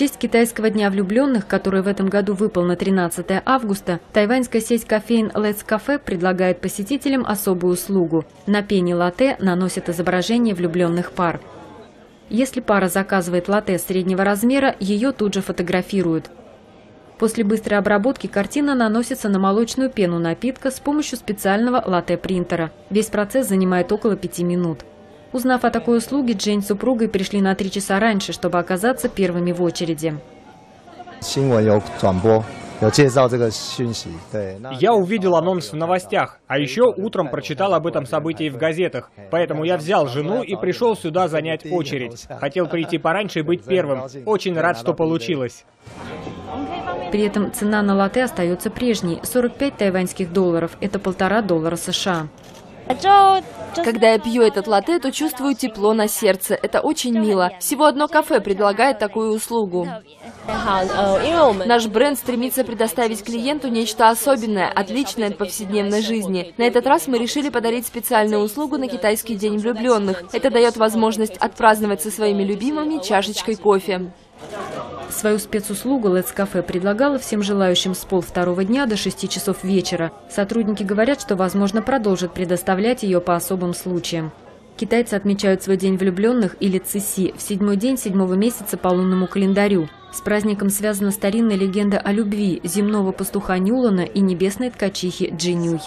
честь китайского дня влюбленных, который в этом году выпал на 13 августа, тайваньская сеть кофеин Let's Cafe предлагает посетителям особую услугу. На пене латте наносят изображение влюбленных пар. Если пара заказывает латте среднего размера, ее тут же фотографируют. После быстрой обработки картина наносится на молочную пену напитка с помощью специального латте-принтера. Весь процесс занимает около 5 минут. Узнав о такой услуге, Джейн с супругой пришли на 3 часа раньше, чтобы оказаться первыми в очереди. Я увидел анонс в новостях, а еще утром прочитал об этом событии в газетах. Поэтому я взял жену и пришел сюда занять очередь. Хотел прийти пораньше и быть первым. Очень рад, что получилось. При этом цена на латте остается прежней – 45 тайваньских долларов. Это $1,5 США. Когда я пью этот латте, то чувствую тепло на сердце. Это очень мило. Всего одно кафе предлагает такую услугу. Наш бренд стремится предоставить клиенту нечто особенное, отличное от повседневной жизни. На этот раз мы решили подарить специальную услугу на китайский день влюбленных. Это дает возможность отпраздновать со своими любимыми чашечкой кофе. Свою спецуслугу Let's Cafe предлагала всем желающим с 1:30 дня до 6 часов вечера. Сотрудники говорят, что, возможно, продолжат предоставлять ее по особым случаям. Китайцы отмечают свой день влюбленных, или Циси, в 7-й день 7-го месяца по лунному календарю. С праздником связана старинная легенда о любви земного пастуха Нюлана и небесной ткачихи Джинюй.